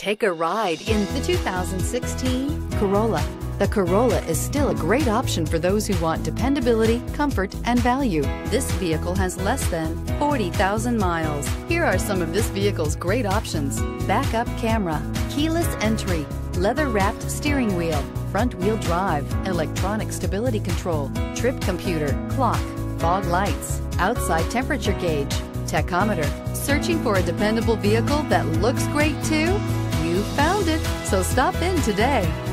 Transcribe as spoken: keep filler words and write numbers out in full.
Take a ride in the two thousand sixteen Corolla. The Corolla is still a great option for those who want dependability, comfort, and value. This vehicle has less than forty thousand miles. Here are some of this vehicle's great options: backup camera, keyless entry, leather-wrapped steering wheel, front-wheel drive, electronic stability control, trip computer, clock, fog lights, outside temperature gauge, tachometer. Searching for a dependable vehicle that looks great too? You found it, so stop in today.